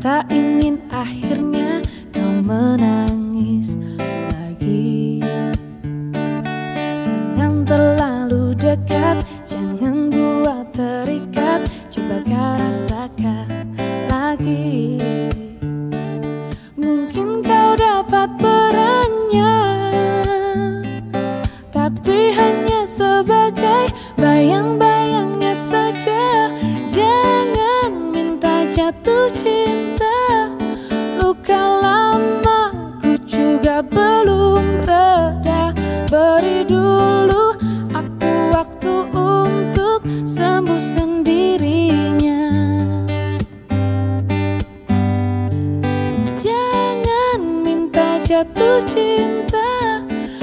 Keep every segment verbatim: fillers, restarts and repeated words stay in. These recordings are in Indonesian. tak ingin akhirnya kau menangis lagi. Jangan terlalu dekat, jangan buat terikat, coba kau rasakan lagi. Mungkin kau dapat perannya, tapi hanya sebagai bayang-bayangnya saja. Jangan minta jatuh cinta, luka lama ku juga belum reda. Beri dulu aku waktu untuk sembuh sendirinya. Jangan minta jatuh cinta,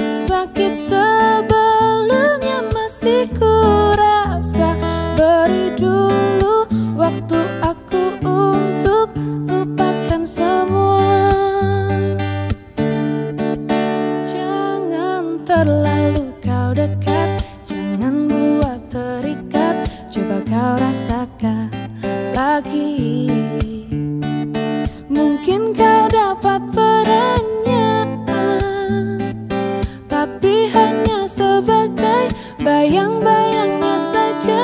sakit sebelumnya masih ku rasa. Beri dulu waktu aku untuk lupakan semua. Jangan terlalu kau dekat, jangan buat terikat, coba kau rasakan lagi. Mungkin kau dapat perannya, tapi hanya sebagai bayang-bayangnya saja.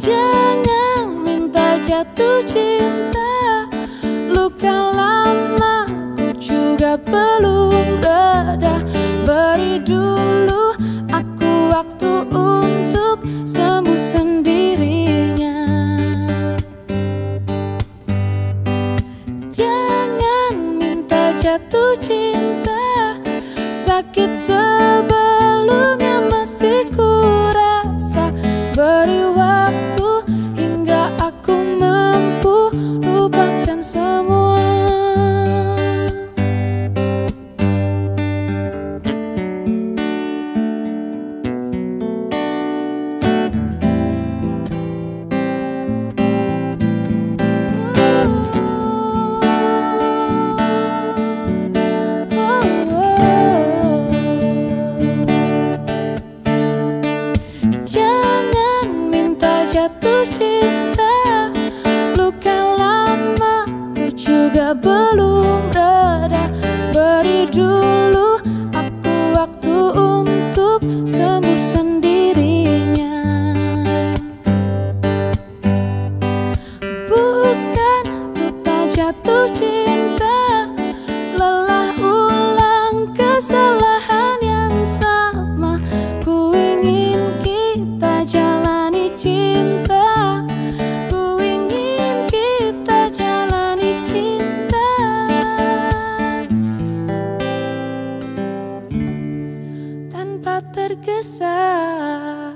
Jangan minta jatuh cinta, luka lama ku juga belum reda. Beri dulu aku waktu untuk sembuh sendirinya. Jangan minta jatuh cinta, sakit sebelumnya masih ku rasa. Beri waktu hingga aku mampu lupakan semua. Jatuh cinta, luka lama ku juga belum reda. Beri dulu aku waktu untuk sembuh sendirinya. Bukan lupa jatuh cinta, lelah ulang kesalahan yang sama. Ku ingin kita jalani cinta, tanpa tergesa.